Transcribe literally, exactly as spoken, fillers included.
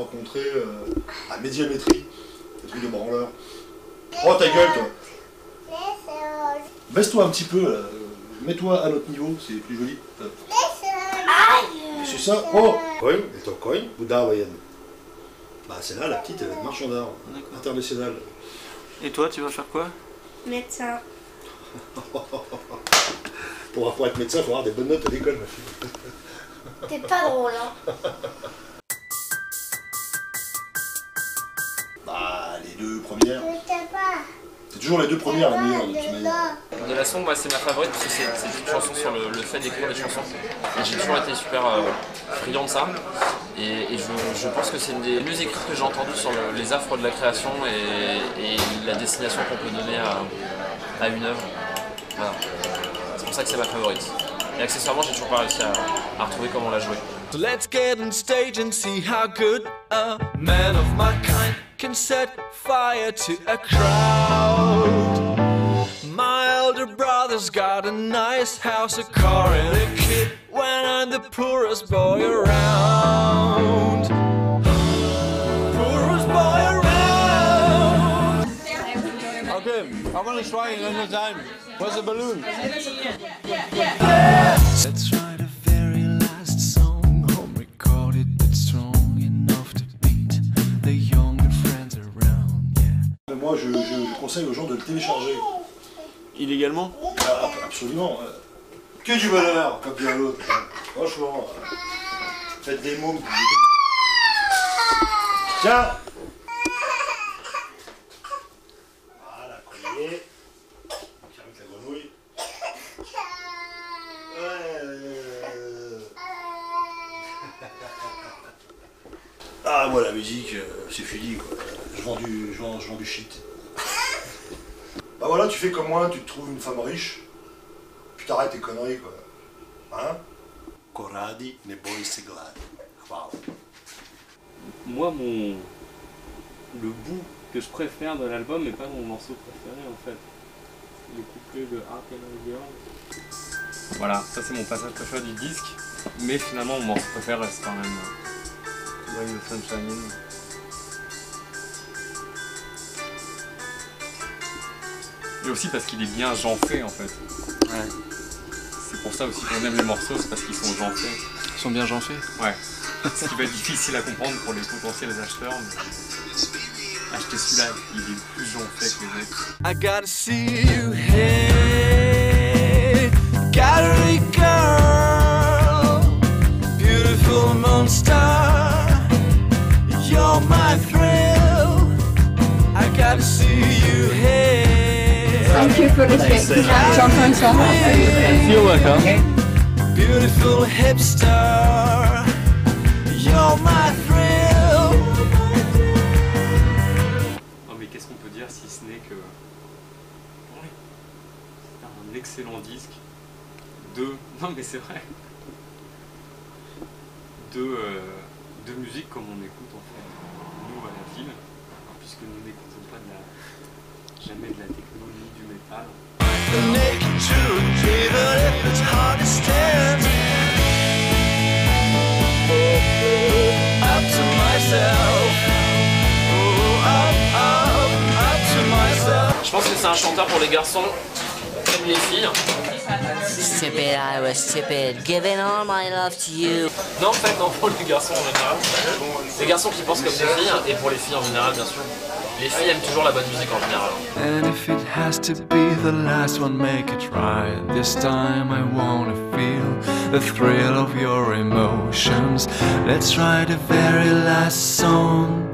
rencontré euh, à Médiamétrie, le truc de branleur. Oh ta gueule toi! Baisse-toi un petit peu, mets-toi à notre niveau, c'est plus joli. C'est ça? Oh! Coin, et ton coin, Bouddha hawaïenne. Bah c'est là la petite marchande d'art internationale. Et toi tu vas faire quoi? Médecin. Pour, pour être médecin, il faut avoir des bonnes notes à l'école, ma fille. T'es pas drôle, hein? Bah, les deux premières. C'est toujours les deux premières, la meilleure, de toute manière. De la sombre, c'est ma favorite, parce que c'est une chanson sur le, le fait d'écrire des chansons. J'ai toujours été super euh, friand de ça. Et, et je, je pense que c'est une des mieux écrites que j'ai entendues sur le, les affres de la création et, et la destination qu'on peut donner à, à une œuvre. Voilà. C'est pour ça que c'est ma favorite. Et accessoirement, j'ai toujours pas réussi à, à retrouver comment la jouer. So let's get on stage and see how good a man of my kind can set fire to a crowd. My elder brother's got a nice house, a car and a kid when I'm the poorest boy around. Poorest boy around. Okay, I'm gonna try it another time. Where's the balloon? Yeah, yeah, yeah. Let's try the very last song, home recorded, it's strong enough to beat the younger friends around, yeah. Moi, je, je, je conseille aux gens de le télécharger. Illégalement? Ah, absolument. Que du bonheur, comme bien l'autre. Franchement, faites des mots. Tiens! Ah, moi, la musique, euh, c'est fini, quoi. Je vends du, je vends, je vends du shit. Bah voilà, tu fais comme moi, tu te trouves une femme riche, puis t'arrêtes tes conneries, quoi. Hein? Corradi ne boy se gladi. Moi, mon... le bout que je préfère de l'album n'est pas mon morceau préféré, en fait. Le couplet de Arcane Legion. Voilà, ça c'est mon passage préféré du disque, mais finalement, mon morceau préféré reste quand même... Dog of Sunshine. Et aussi parce qu'il est bien genré en fait. Ouais. C'est pour ça aussi qu'on aime les morceaux, c'est parce qu'ils sont genrés. Ils sont bien genrés. Ouais. Ce qui va être difficile à comprendre pour les potentiels acheteurs. Mais... acheter celui-là, il est plus genré que les autres. I gotta see you here, gallery girl, beautiful monster. You're my thrill, I gotta see you here. Thank you for the respect. You're welcome. Beautiful hipster, you're my thrill. Oh mais qu'est-ce qu'on peut dire si ce n'est que... c'est un excellent disque. Deux... non mais c'est vrai. Deux... Euh... de musique comme on écoute en fait nous à la ville, puisque nous n'écoutons pas de la, jamais de la techno ni du métal. Je pense que c'est un chanteur pour les garçons comme les filles. Stupid, I was stupid, giving all my love to you. Non, en fait, non, pour les garçons en général. Les garçons qui pensent comme des filles, et pour les filles en général, bien sûr. Les filles aiment toujours la bonne musique en général. And if it has to be the last one, make it right. This time I wanna feel the thrill of your emotions. Let's try the very last song.